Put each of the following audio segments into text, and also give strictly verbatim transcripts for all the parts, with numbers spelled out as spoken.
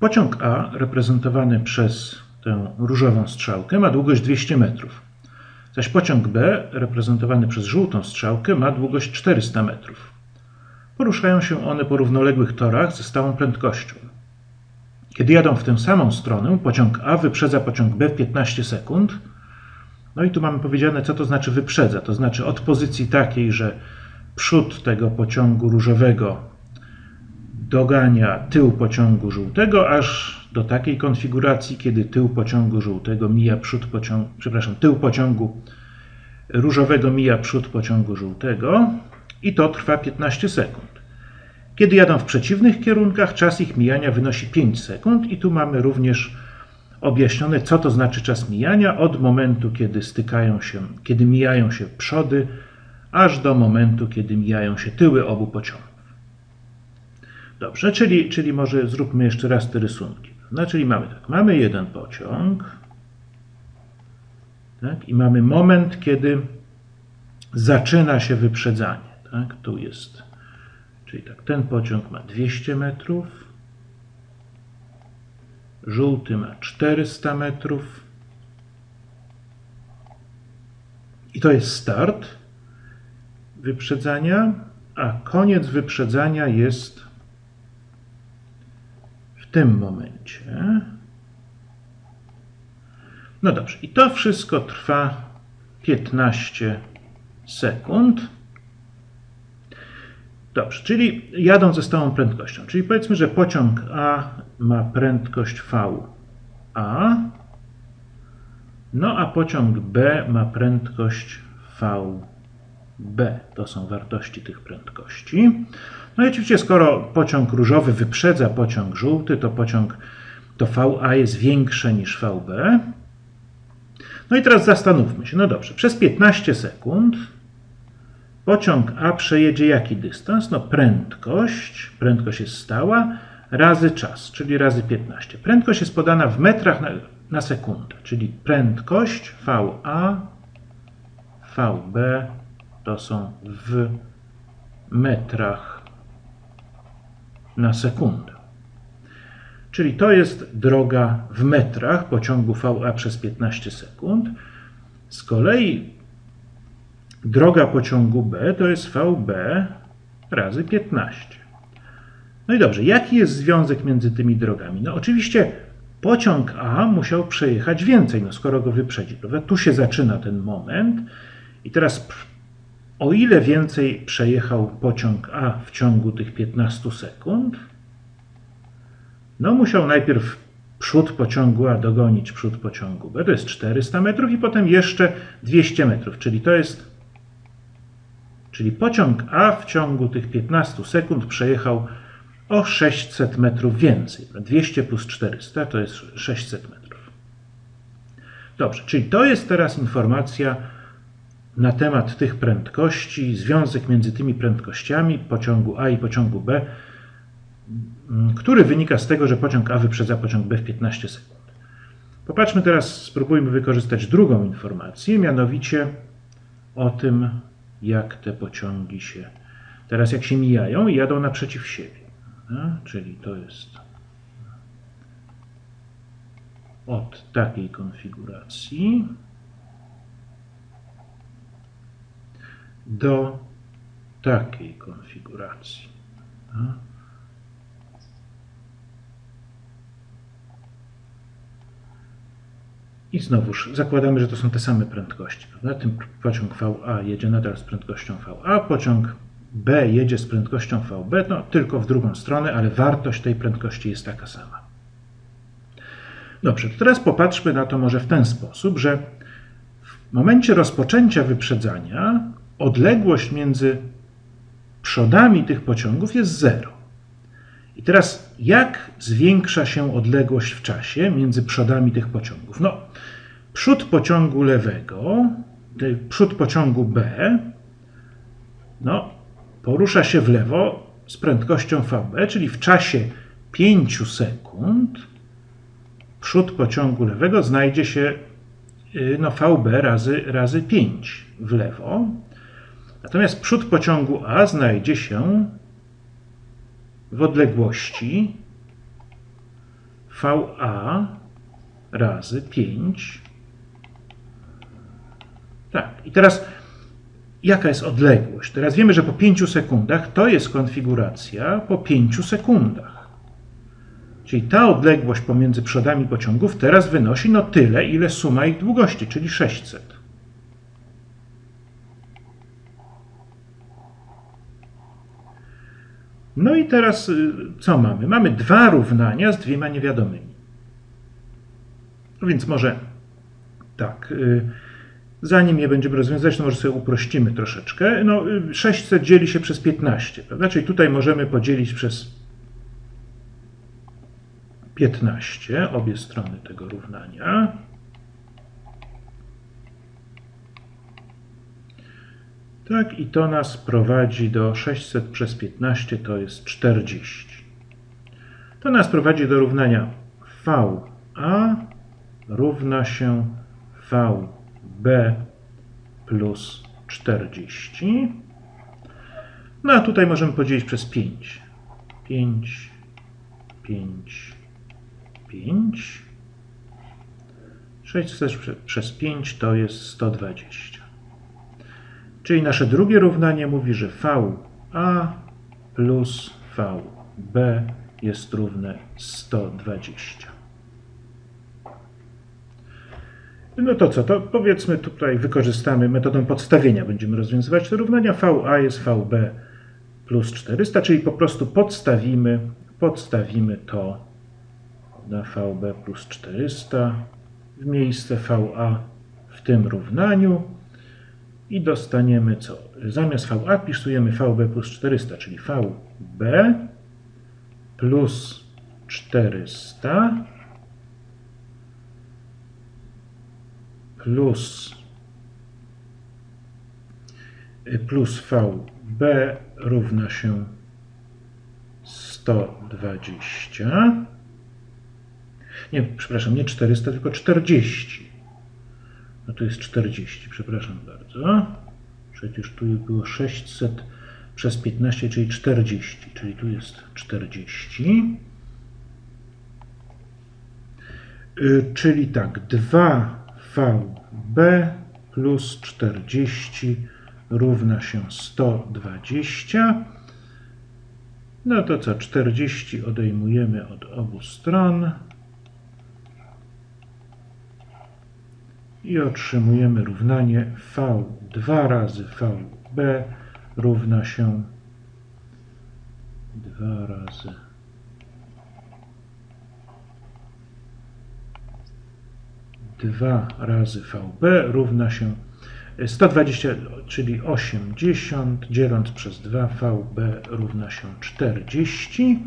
Pociąg A, reprezentowany przez tę różową strzałkę, ma długość dwieście metrów, zaś pociąg B, reprezentowany przez żółtą strzałkę, ma długość czterysta metrów. Poruszają się one po równoległych torach ze stałą prędkością. Kiedy jadą w tę samą stronę, pociąg A wyprzedza pociąg B w piętnaście sekund. No i tu mamy powiedziane, co to znaczy wyprzedza. To znaczy od pozycji takiej, że przód tego pociągu różowego dogania tył pociągu żółtego, aż do takiej konfiguracji, kiedy tył pociągu żółtego mija przód pociągu, przepraszam, tył pociągu różowego mija przód pociągu żółtego i to trwa piętnaście sekund. Kiedy jadą w przeciwnych kierunkach, czas ich mijania wynosi pięć sekund i tu mamy również objaśnione, co to znaczy czas mijania od momentu, kiedy stykają się, kiedy mijają się przody, aż do momentu, kiedy mijają się tyły obu pociągów. Dobrze, czyli, czyli może zróbmy jeszcze raz te rysunki. No, czyli mamy tak, mamy jeden pociąg, tak, i mamy moment, kiedy zaczyna się wyprzedzanie. Tak, tu jest... Czyli tak, ten pociąg ma dwieście metrów, żółty ma czterysta metrów i to jest start wyprzedzania, a koniec wyprzedzania jest w tym momencie. No dobrze, i to wszystko trwa piętnaście sekund. Dobrze, czyli jadą ze stałą prędkością. Czyli powiedzmy, że pociąg A ma prędkość V A, no a pociąg B ma prędkość V B. To są wartości tych prędkości. No i oczywiście, skoro pociąg różowy wyprzedza pociąg żółty, to pociąg to V A jest większe niż V B. No i teraz zastanówmy się. No dobrze, przez piętnaście sekund pociąg A przejedzie jaki dystans? No prędkość, prędkość jest stała, razy czas, czyli razy piętnaście. Prędkość jest podana w metrach na, na sekundę, czyli prędkość V A, V B to są w metrach na sekundę. Czyli to jest droga w metrach pociągu V A przez piętnaście sekund. Z kolei droga pociągu B to jest V B razy piętnaście. No i dobrze, jaki jest związek między tymi drogami? No oczywiście pociąg A musiał przejechać więcej, no skoro go wyprzedzi, prawda? Tu się zaczyna ten moment i teraz o ile więcej przejechał pociąg A w ciągu tych piętnastu sekund? No musiał najpierw przód pociągu A dogonić przód pociągu B, to jest czterysta metrów i potem jeszcze dwieście metrów, czyli to jest Czyli pociąg A w ciągu tych piętnastu sekund przejechał o sześćset metrów więcej. dwieście plus czterysta to jest sześćset metrów. Dobrze, czyli to jest teraz informacja na temat tych prędkości, związek między tymi prędkościami pociągu A i pociągu B, który wynika z tego, że pociąg A wyprzedza pociąg B w piętnaście sekund. Popatrzmy teraz, spróbujmy wykorzystać drugą informację, mianowicie o tym, jak te pociągi się, teraz jak się mijają i jadą naprzeciw siebie. No, czyli to jest od takiej konfiguracji do takiej konfiguracji. No. I znowuż zakładamy, że to są te same prędkości. Na tym pociąg V A jedzie nadal z prędkością V A, pociąg B jedzie z prędkością V B, no tylko w drugą stronę, ale wartość tej prędkości jest taka sama. Dobrze, to teraz popatrzmy na to może w ten sposób, że w momencie rozpoczęcia wyprzedzania odległość między przodami tych pociągów jest zero. I teraz jak zwiększa się odległość w czasie między przodami tych pociągów? No, przód pociągu lewego, przód pociągu B, no, porusza się w lewo z prędkością V B, czyli w czasie pięć sekund przód pociągu lewego znajdzie się no, V B razy, razy pięć w lewo, natomiast przód pociągu A znajdzie się w odległości V A razy pięć. Tak, i teraz jaka jest odległość? Teraz wiemy, że po pięciu sekundach to jest konfiguracja po pięciu sekundach. Czyli ta odległość pomiędzy przodami pociągów teraz wynosi no tyle, ile suma ich długości, czyli sześćset. No i teraz co mamy? Mamy dwa równania z dwiema niewiadomymi. No więc może tak, zanim je będziemy rozwiązywać, to może sobie uprościmy troszeczkę. No, sześćset dzieli się przez piętnaście, prawda? Czyli tutaj możemy podzielić przez piętnaście obie strony tego równania. Tak, i to nas prowadzi do sześćset przez piętnaście, to jest czterdzieści. To nas prowadzi do równania V A równa się V B plus czterdzieści. No a tutaj możemy podzielić przez pięć. pięć, pięć, pięć. sześćset przez pięć to jest sto dwadzieścia. Czyli nasze drugie równanie mówi, że V A plus V B jest równe sto dwadzieścia. No to co? To powiedzmy tutaj wykorzystamy metodę podstawienia. Będziemy rozwiązywać te równania. V A jest V B plus czterysta, czyli po prostu podstawimy, podstawimy to na V B plus czterysta w miejsce V A w tym równaniu. I dostaniemy co? Zamiast V A pisujemy V B plus czterysta, czyli V B plus czterysta plus, plus V B równa się sto dwadzieścia. Nie, przepraszam, nie czterysta, tylko czterdzieści. No to jest czterdzieści, przepraszam bardzo. Przecież tu było sześćset przez piętnaście, czyli czterdzieści, czyli tu jest czterdzieści. Yy, czyli tak, dwa V B plus czterdzieści równa się sto dwadzieścia. No to co, czterdzieści odejmujemy od obu stron. I otrzymujemy równanie V dwa razy V B równa się dwa razy dwa razy V B równa się sto dwadzieścia, czyli osiemdziesiąt, dzieląc przez dwa V B równa się czterdzieści.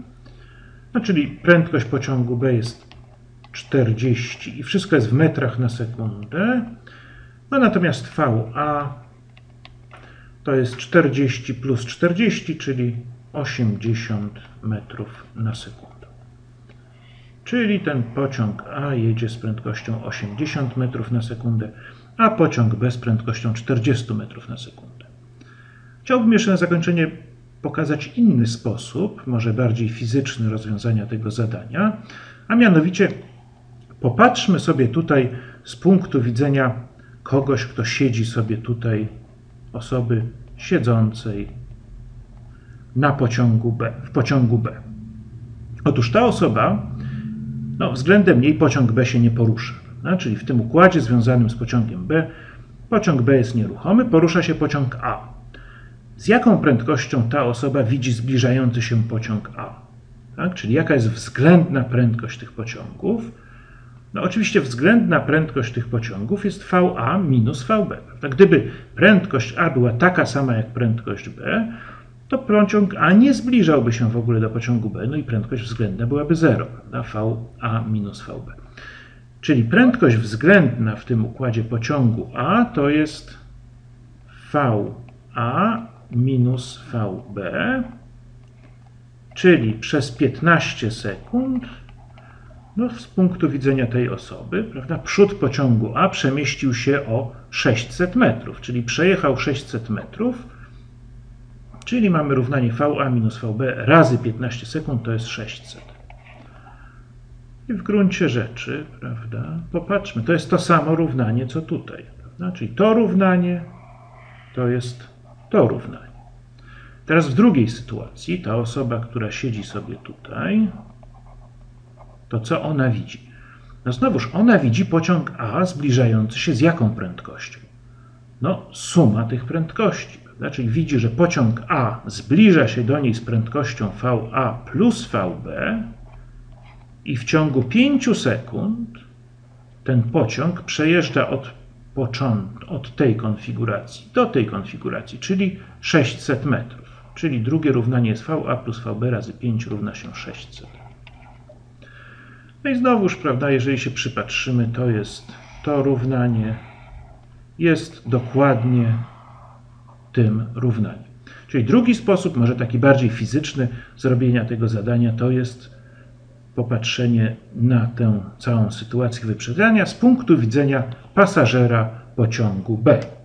No, czyli prędkość pociągu B jest czterdzieści i wszystko jest w metrach na sekundę. No natomiast V A to jest czterdzieści plus czterdzieści, czyli osiemdziesiąt metrów na sekundę. Czyli ten pociąg A jedzie z prędkością osiemdziesiąt metrów na sekundę, a pociąg B z prędkością czterdzieści metrów na sekundę. Chciałbym jeszcze na zakończenie pokazać inny sposób, może bardziej fizyczny, rozwiązania tego zadania, a mianowicie popatrzmy sobie tutaj z punktu widzenia kogoś, kto siedzi sobie tutaj, osoby siedzącej na pociągu B, w pociągu B. Otóż ta osoba, no, względem jej pociąg B się nie porusza, prawda? Czyli w tym układzie związanym z pociągiem B, pociąg B jest nieruchomy, porusza się pociąg A. Z jaką prędkością ta osoba widzi zbliżający się pociąg A? Tak? Czyli jaka jest względna prędkość tych pociągów? No oczywiście względna prędkość tych pociągów jest V A minus V B. Prawda? Gdyby prędkość A była taka sama jak prędkość B, to pociąg A nie zbliżałby się w ogóle do pociągu B, no i prędkość względna byłaby zero, prawda? V A minus V B. Czyli prędkość względna w tym układzie pociągu A to jest V A minus V B, czyli przez piętnaście sekund, no z punktu widzenia tej osoby, prawda, przód pociągu A przemieścił się o sześćset metrów, czyli przejechał sześćset metrów, czyli mamy równanie V A minus V B razy piętnaście sekund, to jest sześćset. I w gruncie rzeczy, prawda, popatrzmy, to jest to samo równanie, co tutaj. Prawda? Czyli to równanie to jest to równanie. Teraz w drugiej sytuacji ta osoba, która siedzi sobie tutaj, to co ona widzi? No znowuż, ona widzi pociąg A zbliżający się z jaką prędkością? No suma tych prędkości. Prawda? Czyli widzi, że pociąg A zbliża się do niej z prędkością V A plus V B i w ciągu pięciu sekund ten pociąg przejeżdża od, od tej konfiguracji do tej konfiguracji, czyli sześćset metrów. Czyli drugie równanie jest V A plus V B razy pięć równa się sześćset. No i znowuż, prawda, jeżeli się przypatrzymy, to jest to równanie, jest dokładnie tym równaniem. Czyli drugi sposób, może taki bardziej fizyczny, zrobienia tego zadania, to jest popatrzenie na tę całą sytuację wyprzedzania z punktu widzenia pasażera pociągu B.